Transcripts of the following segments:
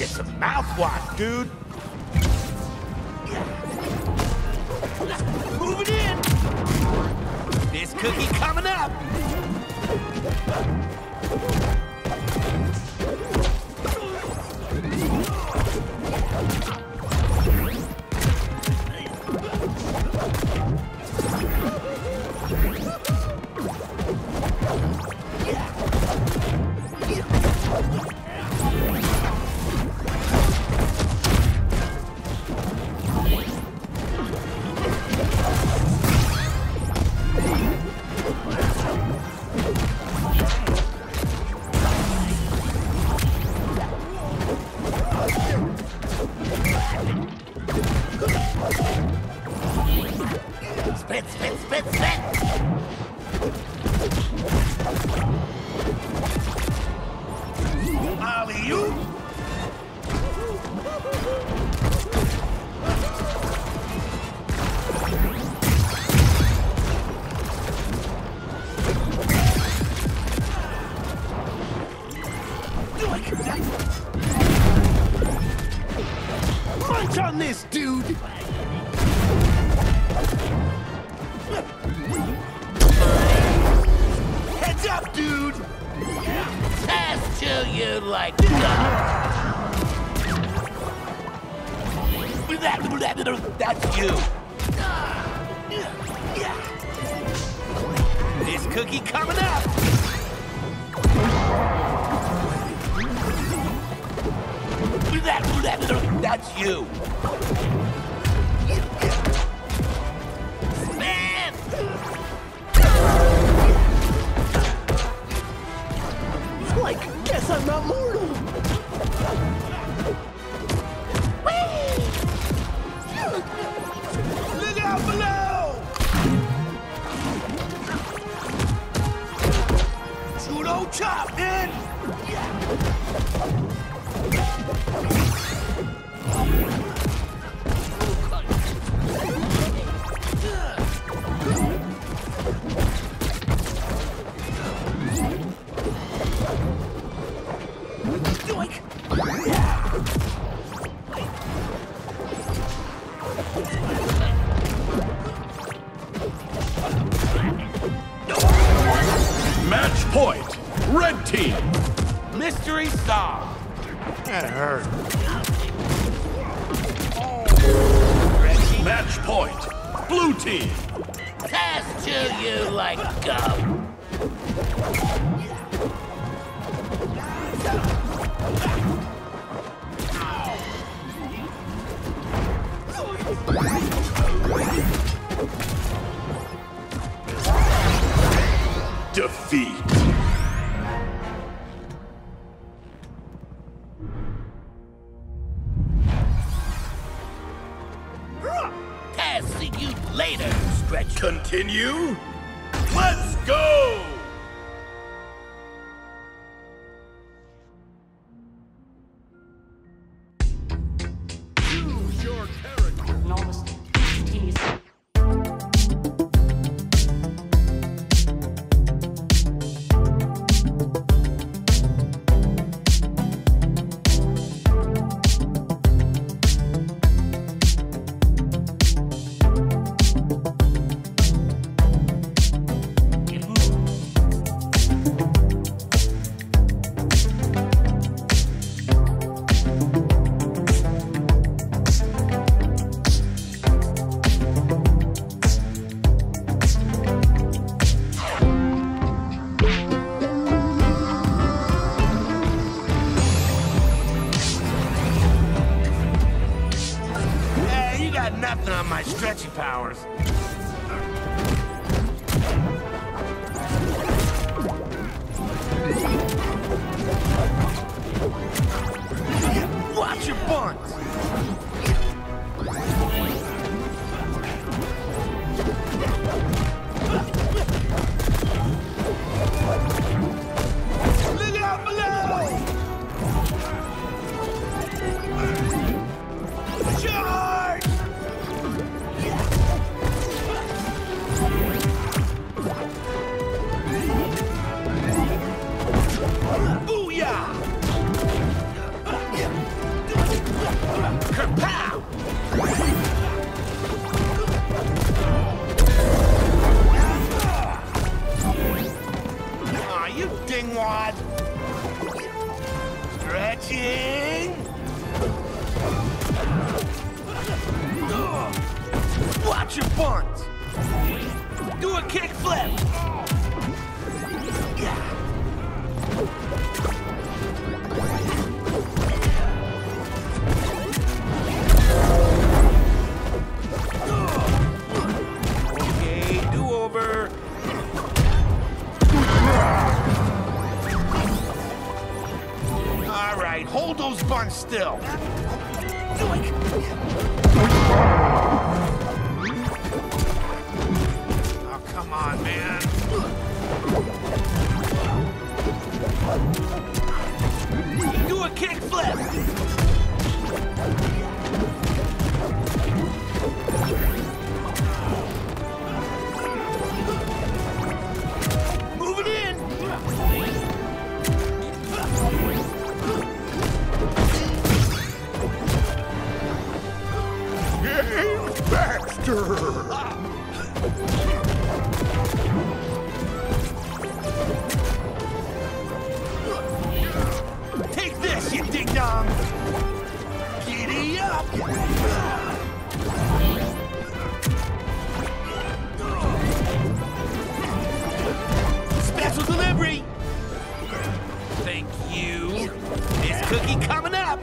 get some mouthwash, dude. Move it in. This cookie coming up. Munch on this, dude! Heads up, dude! Pass to you like that's you! This cookie coming up! That's you. Man! Like, guess I'm not mortal. Whee! Look out below! Judo chop, man! Match point, red team. Mystery solved. That hurt. Match point, blue team. Pass to you like gum. Defeat. See you later, Stretch. Continue? Let's go! Choose your character. Enormous tease. Nothing on my stretchy powers. Watch your buns. Look out below! Charge! Catching! Watch your bunt! Do a kickflip! Okay, do-over. All right, hold those buns still. Oh, come on, man. Do a kickflip. Move it in. Baxter. Giddy up! Special delivery! Thank you. This cookie coming up!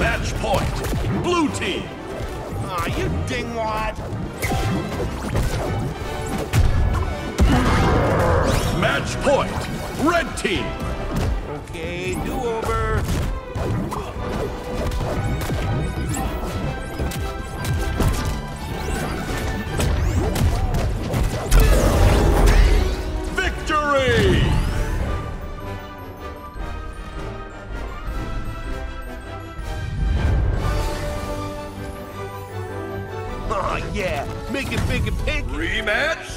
Match point, blue team! Aw, you dingwad! Match point, red team. Okay, do over. Victory! Oh yeah, make it big and pink. Rematch.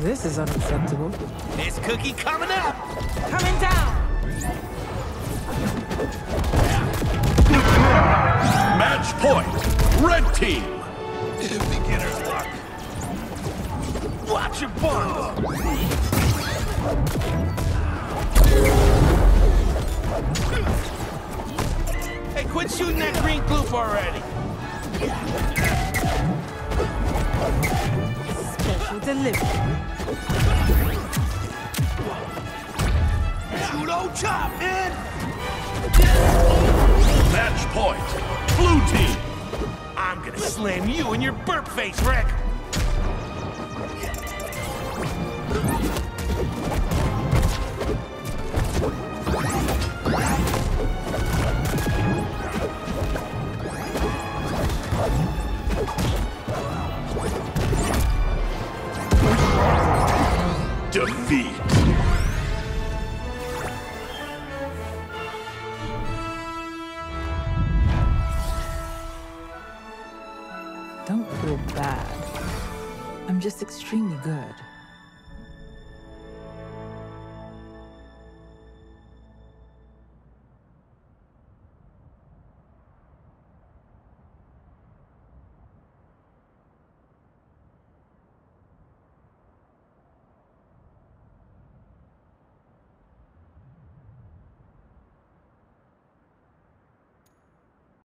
This is unacceptable. This cookie coming up! Coming down! Match point! Red team! Beginner's luck. Watch your bundle! Hey, quit shooting that green gloop already! Special delivery. Judo chop, man! Match point, blue team! I'm gonna slam you in your burp face, Rick! Defeat! Don't feel bad. I'm just extremely good.